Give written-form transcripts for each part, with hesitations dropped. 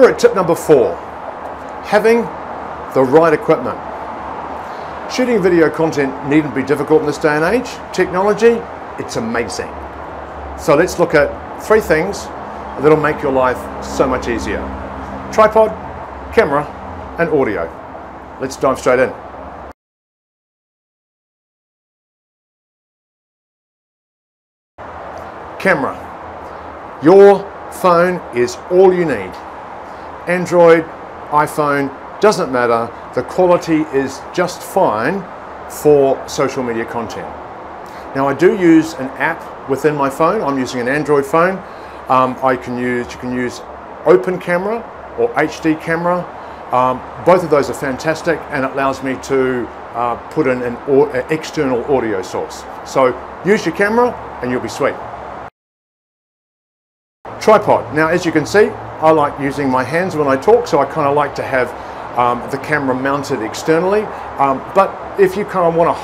We're at tip number 4, having the right equipment. Shooting video content needn't be difficult in this day and age. Technology, it's amazing. So let's look at 3 things that'll make your life so much easier. Tripod, camera, and audio. Let's dive straight in. Camera. Your phone is all you need. Android, iPhone, doesn't matter. The quality is just fine for social media content. Now I do use an app within my phone. I'm using an Android phone. You can use Open Camera or HD Camera. Both of those are fantastic, and it allows me to put in an external audio source. So use your camera and you'll be sweet. Tripod. Now, as you can see, I like using my hands when I talk, so I kind of like to have the camera mounted externally. But if you kind of want to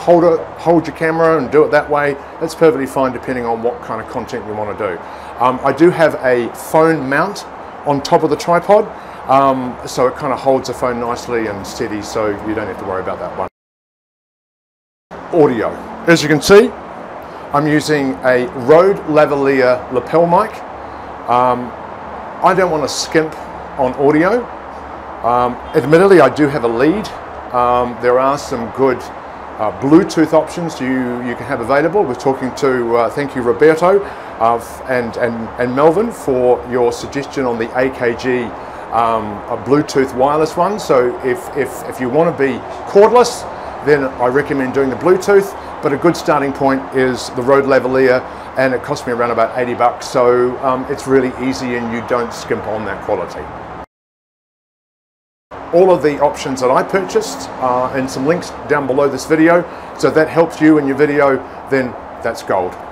hold your camera and do it that way, that's perfectly fine depending on what kind of content you want to do. I do have a phone mount on top of the tripod, so it kind of holds the phone nicely and steady, so you don't have to worry about that one. Audio. As you can see, I'm using a Røde Lavalier lapel mic. I don't want to skimp on audio. Admittedly, I do have a lead. There are some good Bluetooth options you can have available. We're talking to, thank you Roberto and Melvin for your suggestion on the AKG a Bluetooth wireless one. So if you want to be cordless, then I recommend doing the Bluetooth. But a good starting point is the Røde Lavalier, and it cost me around about 80 bucks. So it's really easy and you don't skimp on that quality. All of the options that I purchased and some links down below this video. So if that helps you in your video, then that's gold.